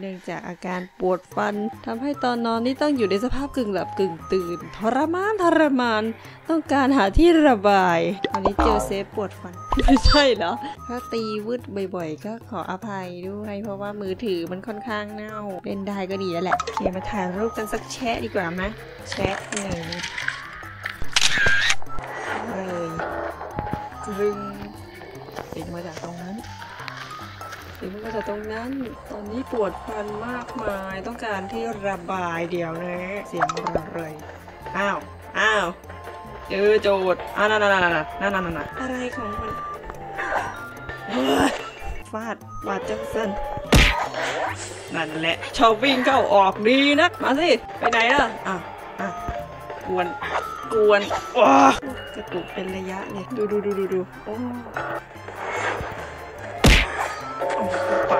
เนื่องจากอาการปวดฟันทำให้ตอนนอนนี่ต้องอยู่ในสภาพกึ่งหลับกึ่งตื่นทรมานต้องการหาที่ระบายอันนี้เจอเซฟปวดฟันไม่ใช่เหรอถ้าตีวืดบ่อยๆก็ขออภัยด้วยเพราะว่ามือถือมันค่อนข้างเน่าเล่นได้ก็ดีแล้วแหละโอเคมาถ่ายรูปกันสักแชะดีกว่าไหมแชะหนึ่งเลยดึงติดมาจากตรงนั้นตอนนี้ปวดฟันมากมายต้องการที่ระบายเดี๋ยวนะเสียงอะไรอ้าวเจอโจทย์นั่นอะไรของมันฟาดจังสันนั่นแหละชอบวิ่งเข้าออกดีนะมาสิไปไหนล่ะกวนกระตุกเป็นระยะเนี่ยดูโอ้ไป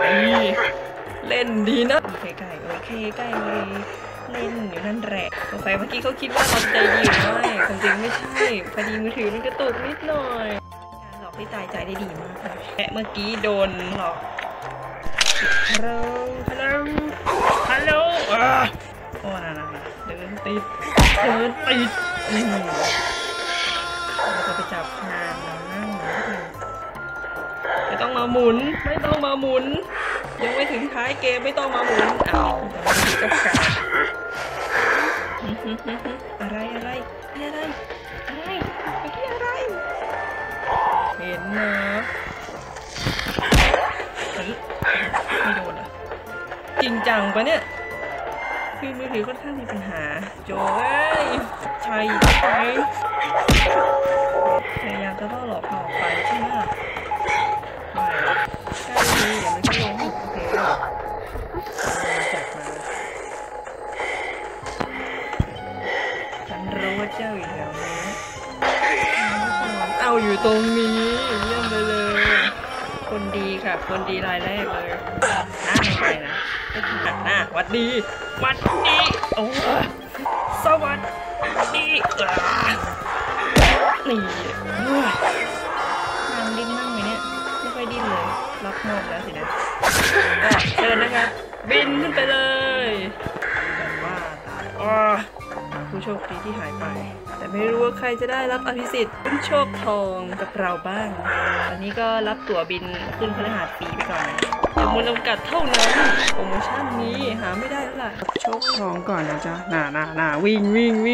เล่นดีนะโอเคใกล้เลยเล่นอยู่นั่นแหละสงสัยเมื่อกี้เขาคิดว่าเราใจดีอยู่ไม่จริงไม่ใช่พอดีมือถือมันกระตุกนิดหน่อยการหลอกที่ตายใจได้ดีมากแกะเมื่อกี้โดนหลอกฮัลโหลโอ้น่าเดินติดเราจะไปจับนางเรานั่งไม่ต้องมาหมุนยังไม่ถึงท้ายเกมไม่ต้องมาหมุนเอาแต่มันก็อะไรเห็นนะไม่โดนอ่ะจริงจังปะเนี่ยคือมือถือค่อนข้างมีปัญหาโจ้ยใช่พยายามจะล่อหลอกหลอกไปใช่ไหมเอาอยู่ตรงนี้เยี่ยมไปเลยคนดีค่ะคนดีรายแรกเลยหน้าหวัดดีโอ้สวัสดีนี่นางดิ้นนั่งไหมเนี่ยไม่ค่อยดิ้นเลยล็อกนอกแล้วสินะเดินนะคะบินขึ้นไปเลยแต่ว่าตายผู้โชคดีที่หายไปแต่ไม่รู้ว่าใครจะได้รับอภิสิทธิ์ลุ้นโชคทองกับเราบ้างตอนนี้ก็รับตั๋วบินขึ้นพฤหัสบดีไปก่อนจำนวนจำกัดเท่านั้นโปรโมชั่นนี้หาไม่ได้แล้วล่ะโชคทองก่อนนะจ๊ะน่าวิ่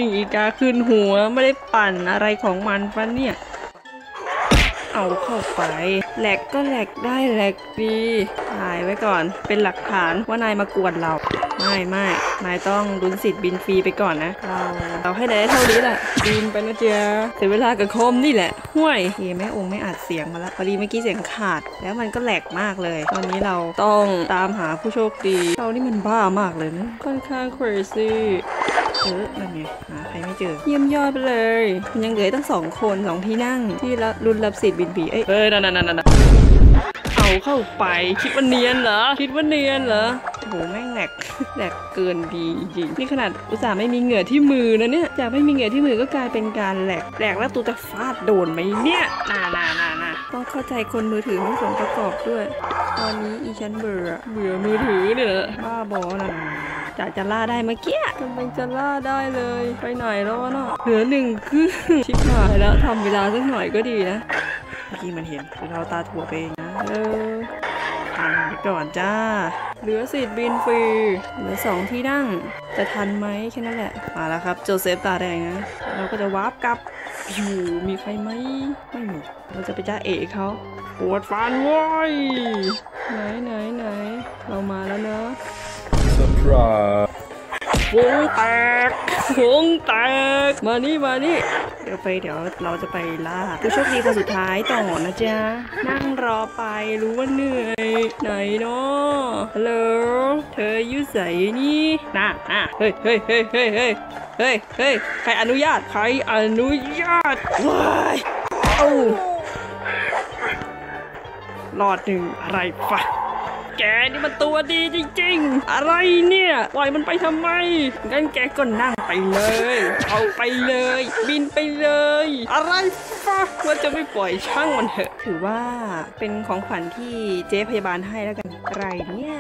งอีกาขึ้นหัวไม่ได้ปั่นอะไรของมันปะเนี่ยเอาเข้าไปแหลกก็แหลกได้แหลกดีถ่ายไว้ก่อนเป็นหลักฐานว่านายมากวนเราไม่นายต้องลุ้นสิทธิ์บินฟรีไปก่อนนะเราให้ได้เท่านี้แหละบินไปนะเจ้าเสียเวลากับโคมนี่แหละห่วยเฮ้แม่องค์ไม่อัดเสียงมาละพอดีเมื่อกี้เสียงขาดแล้วมันก็แหลกมากเลยตอนนี้เราต้องตามหาผู้โชคดีเรานี่มันบ้ามากเลยนะค่อนข้าง crazyนั่นไงหาใครไม่เจอเยี่ยมยอดไปเลยมันยังเหลือตั้ง2 คน2 ที่นั่งที่รุ่นรับสิทธิ์บินผีเอ้ยนั่นเอาเข้าไปคิดว่าเนียนเหรอโหแม่งแหลกเกินดีจริงนี่ขนาดอุตส่าห์ไม่มีเหงื่อที่มือนะเนี่ยจากไม่มีเหงื่อที่มือก็กลายเป็นการแหลกแล้วตูจะฟาดโดนไหมเนี่ยน่าต้องเข้าใจคนมือถือมีส่วนประกอบด้วยตอนนี้อีฉันเบื่อมือถือเนี่ยบ้าบอนะจะล่าได้เมื่อกี้กำลังจะล่าได้เลยไปไหนแล้ววะเนาะเหลือ1 ครึ่งชิบหายแล้วทำเวลาสักหน่อยก็ดีนะเมื่อกี้มันเห็นเราตาถั่วไปเองนะผ่านไปก่อนจ้าเหลือสิทธิ์บินฟรีเหลือ2 ที่นั่งจะทันไหมแค่นั้นแหละมาแล้วครับโจเซฟตาแดงนะเราก็จะวาร์ปกลับอยู่มีใครไหมไม่มีเราจะไปจ้าเอ๋เขาปวดฟันเว้ยไหนเรามาแล้วเนาะวงแตกมานี่เดี๋ยวเราจะไปล่าผู้โชคดีคนสุดท้ายต่อนะจ๊ะนั่งรอไปรู้ว่าเหนื่อยไหนเนาะฮัลโหลเธออยู่ไหนนี่น่ะเฮ้ยใครอนุญาตว้ายเอ้ารอดหนึ่งอะไรปะแกนี่มันตัวดีจริงๆอะไรเนี่ยปล่อยมันไปทำไมงั้นแกก็นั่งไปเลยเอาไปเลยบินไปเลยอะไรฟะว่าจะไม่ปล่อยช่างมันเถอะถือว่าเป็นของขวัญที่เจ๊พยาบาลให้แล้วกันอะไรเนี่ย